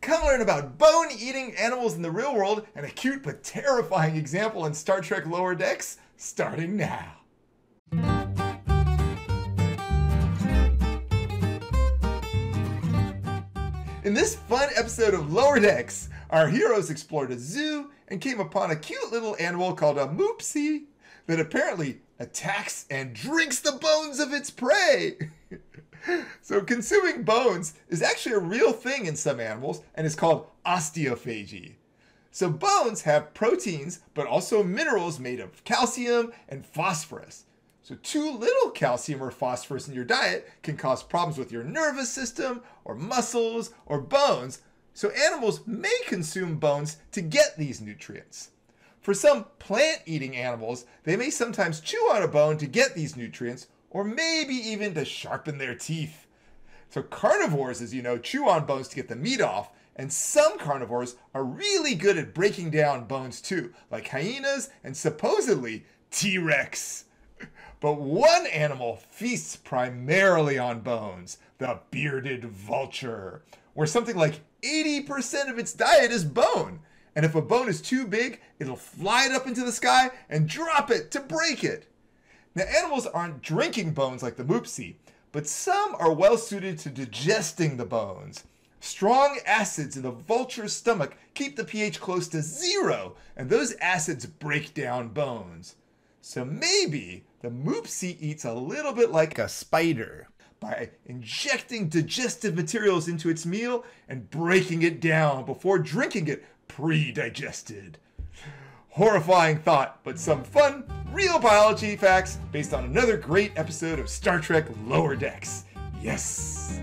Come learn about bone-eating animals in the real world and a cute but terrifying example in Star Trek Lower Decks, starting now. In this fun episode of Lower Decks, our heroes explored a zoo and came upon a cute little animal called a Moopsie that apparently attacks and drinks the bones of its prey. So consuming bones is actually a real thing in some animals and is called osteophagy. So bones have proteins but also minerals made of calcium and phosphorus. So too little calcium or phosphorus in your diet can cause problems with your nervous system or muscles or bones. So animals may consume bones to get these nutrients. For some plant-eating animals, they may sometimes chew on a bone to get these nutrients, or maybe even to sharpen their teeth. So carnivores, as you know, chew on bones to get the meat off, and some carnivores are really good at breaking down bones too, like hyenas and supposedly T-Rex. But one animal feasts primarily on bones, the bearded vulture, where something like 80% of its diet is bone. And if a bone is too big, it'll fly it up into the sky and drop it to break it. Now, animals aren't drinking bones like the Moopsie, but some are well suited to digesting the bones. Strong acids in the vulture's stomach keep the pH close to 0, and those acids break down bones. So maybe the Moopsie eats a little bit like a spider by injecting digestive materials into its meal and breaking it down before drinking it pre-digested. Horrifying thought, but some fun, real biology facts based on another great episode of Star Trek Lower Decks. Yes!